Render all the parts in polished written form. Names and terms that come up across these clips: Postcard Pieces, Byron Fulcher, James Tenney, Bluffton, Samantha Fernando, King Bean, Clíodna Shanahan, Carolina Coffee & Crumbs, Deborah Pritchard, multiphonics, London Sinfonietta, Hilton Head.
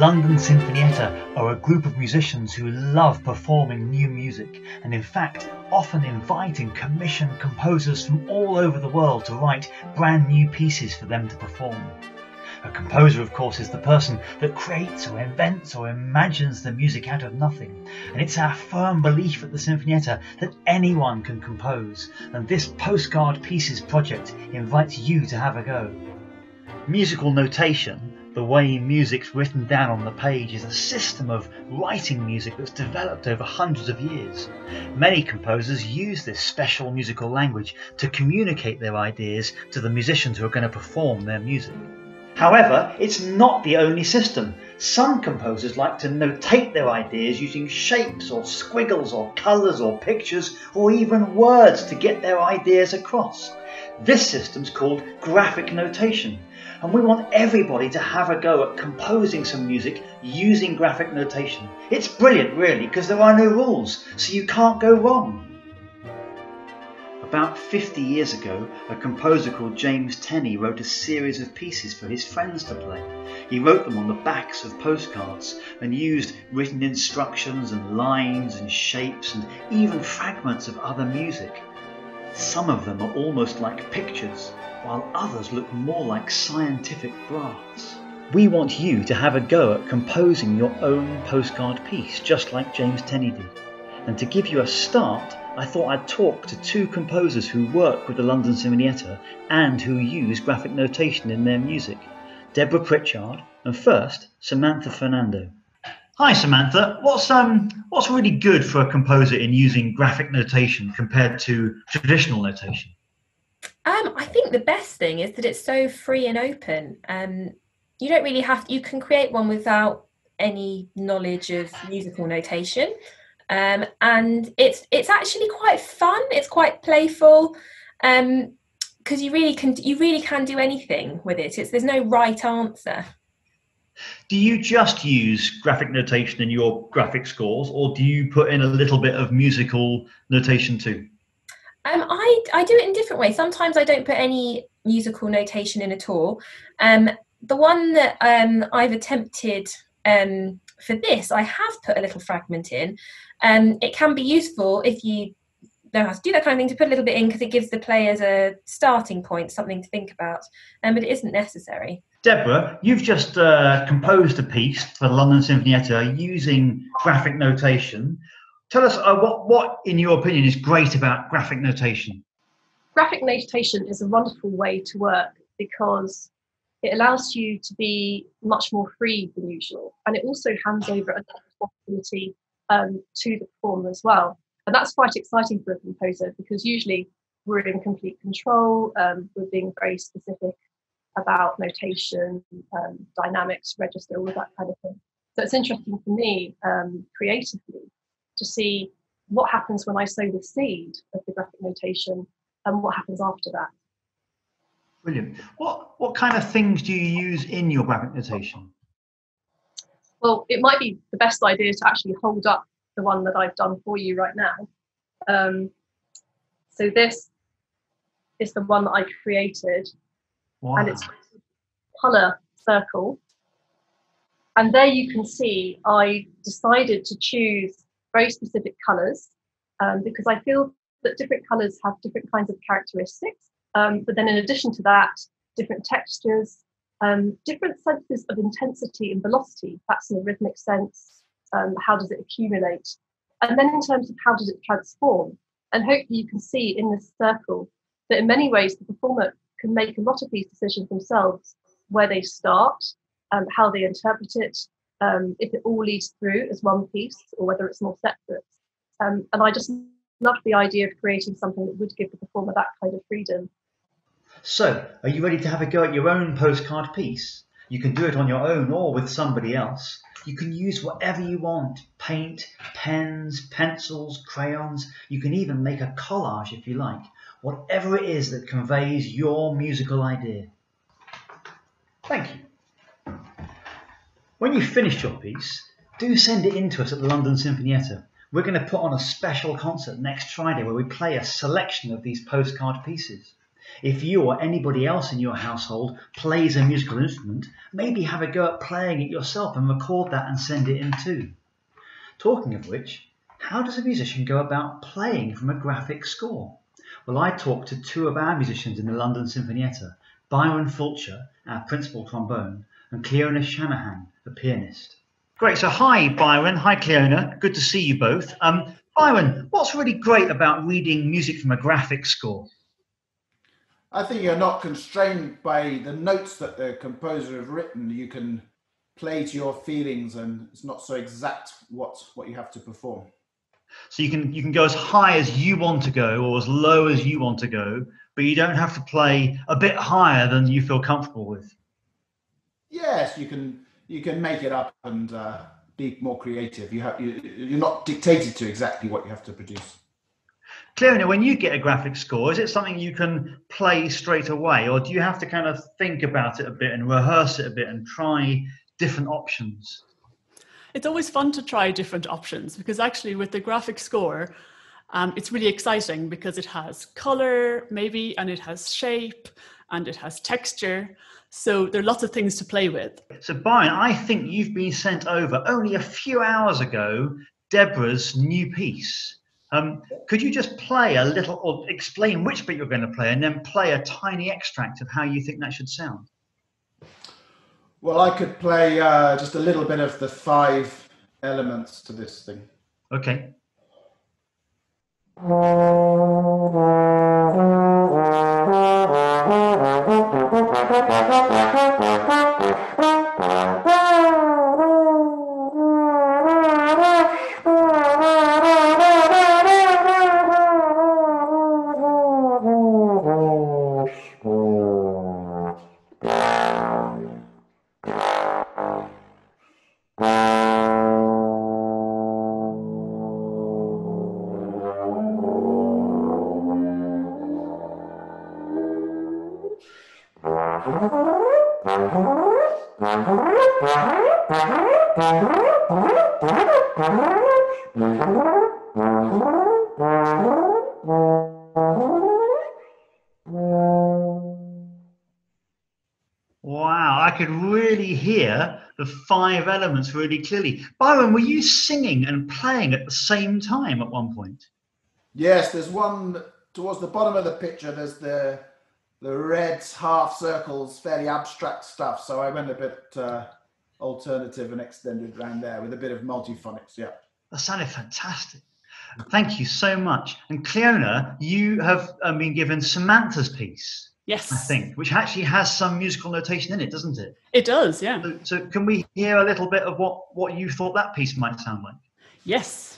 London Sinfonietta are a group of musicians who love performing new music and in fact often invite and commission composers from all over the world to write brand new pieces for them to perform. A composer, of course, is the person that creates or invents or imagines the music out of nothing, and it's our firm belief at the Sinfonietta that anyone can compose, and this Postcard Pieces project invites you to have a go. Musical notation, the way music's written down on the page, is a system of writing music that's developed over hundreds of years. Many composers use this special musical language to communicate their ideas to the musicians who are going to perform their music. However, it's not the only system. Some composers like to notate their ideas using shapes or squiggles or colours or pictures or even words to get their ideas across. This system's called graphic notation, and we want everybody to have a go at composing some music using graphic notation. It's brilliant, really, because there are no rules, so you can't go wrong. About 50 years ago, a composer called James Tenney wrote a series of pieces for his friends to play. He wrote them on the backs of postcards and used written instructions and lines and shapes and even fragments of other music. Some of them are almost like pictures, while others look more like scientific graphs. We want you to have a go at composing your own postcard piece, just like James Tenney did. And to give you a start, I thought I'd talk to two composers who work with the London Sinfonietta and who use graphic notation in their music, Deborah Pritchard and first, Samantha Fernando. Hi Samantha, what's really good for a composer in using graphic notation compared to traditional notation? I think the best thing is that it's so free and open. You don't really have to, you can create one without any knowledge of musical notation. And it's actually quite fun. It's quite playful, because you really can do anything with it. There's no right answer. Do you just use graphic notation in your graphic scores, or do you put in a little bit of musical notation too? I do it in different ways. Sometimes I don't put any musical notation in at all. The one that I've attempted for this, I have put a little fragment in. It can be useful if you know how to do that kind of thing to put a little bit in, because it gives the players a starting point, something to think about, but it isn't necessary. Deborah, you've just composed a piece for the London Sinfonietta using graphic notation. Tell us what in your opinion is great about graphic notation? Graphic notation is a wonderful way to work because it allows you to be much more free than usual, and it also hands over a responsibility to the performer as well. And that's quite exciting for a composer, because usually we're in complete control, we're being very specific about notation, dynamics, register, all of that kind of thing. So it's interesting for me, creatively, to see what happens when I sow the seed of the graphic notation and what happens after that. Brilliant. What kind of things do you use in your graphic notation? Well, it might be the best idea to actually hold up the one that I've done for you right now. So this is the one that I created. Wow. And it's a colour circle. And there you can see I decided to choose very specific colours because I feel that different colours have different kinds of characteristics. But then in addition to that, different textures, different senses of intensity and velocity, perhaps in a rhythmic sense, how does it accumulate? And then in terms of how does it transform? And hopefully you can see in this circle that in many ways the performer can make a lot of these decisions themselves, where they start, how they interpret it, if it all leads through as one piece or whether it's more separate. And I just love the idea of creating something that would give the performer that kind of freedom. So, are you ready to have a go at your own postcard piece? You can do it on your own or with somebody else. You can use whatever you want, paint, pens, pencils, crayons. You can even make a collage if you like, whatever it is that conveys your musical idea. Thank you. When you've finished your piece, do send it in to us at the London Sinfonietta. We're going to put on a special concert next Friday where we play a selection of these postcard pieces. If you or anybody else in your household plays a musical instrument, maybe have a go at playing it yourself and record that and send it in too. Talking of which, how does a musician go about playing from a graphic score? Well, I talked to two of our musicians in the London Sinfonietta, Byron Fulcher, our principal trombone, and Clíodna Shanahan, the pianist. Great, so hi Byron, hi Clíodna, good to see you both. Byron, what's really great about reading music from a graphic score? I think you're not constrained by the notes that the composer has written. You can play to your feelings and it's not so exact what you have to perform. So you can go as high as you want to go or as low as you want to go, but you don't have to play a bit higher than you feel comfortable with. Yes, you can make it up and be more creative. You're not dictated to exactly what you have to produce. Clíodna, when you get a graphic score, is it something you can play straight away, or do you have to kind of think about it a bit and rehearse it a bit and try different options? It's always fun to try different options, because actually with the graphic score, it's really exciting because it has color maybe, and it has shape, and it has texture. So there are lots of things to play with. So Byron, I think you've been sent over only a few hours ago, Deborah's new piece. Could you just play a little, or explain which bit you're going to play, and then play a tiny extract of how you think that should sound? Well, I could play just a little bit of the 5 elements to this thing. Okay. Wow, I could really hear the 5 elements really clearly. Byron, were you singing and playing at the same time at one point? Yes, there's one towards the bottom of the picture. There's the red half circles, fairly abstract stuff. So I went a bit alternative and extended round there with a bit of multiphonics, yeah. That sounded fantastic. Thank you so much. And Clíodna, you have been given Samantha's piece. Yes. I think, which actually has some musical notation in it, doesn't it? It does, yeah. So can we hear a little bit of what you thought that piece might sound like? Yes.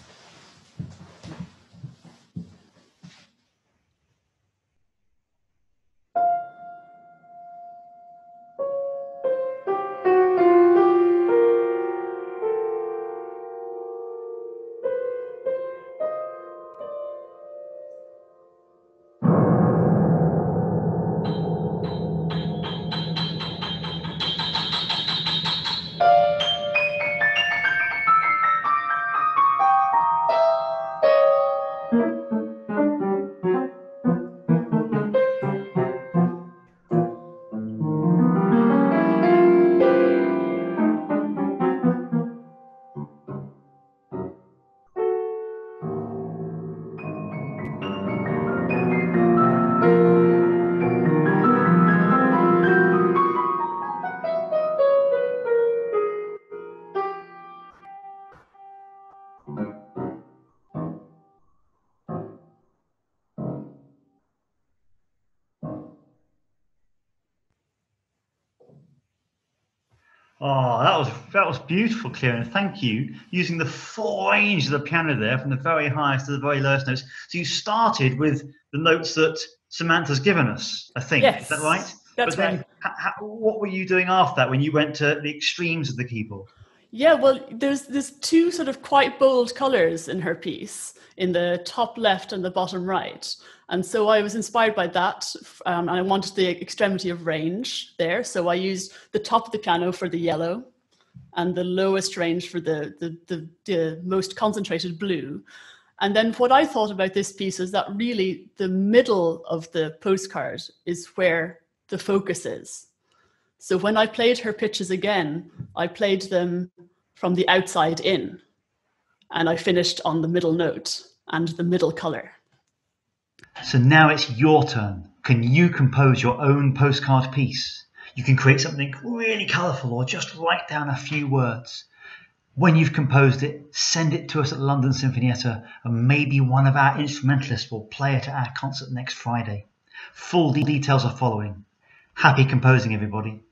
Oh, that was beautiful, Clíodna. Thank you. Using the full range of the piano there, from the very highest to the very lowest notes. So you started with the notes that Samantha's given us, I think. Yes, is that right? That's right. But then, what were you doing after that when you went to the extremes of the keyboard? Yeah, well, there's 2 sort of quite bold colours in her piece, in the top left and the bottom right. And so I was inspired by that, and I wanted the extremity of range there. So I used the top of the piano for the yellow and the lowest range for the most concentrated blue. And then what I thought about this piece is that really the middle of the postcard is where the focus is. So when I played her pitches again, I played them from the outside in, and I finished on the middle note and the middle color. So now it's your turn. Can you compose your own postcard piece? You can create something really colorful or just write down a few words. When you've composed it, send it to us at London Sinfonietta, and maybe one of our instrumentalists will play it at our concert next Friday. Full details are following. Happy composing, everybody.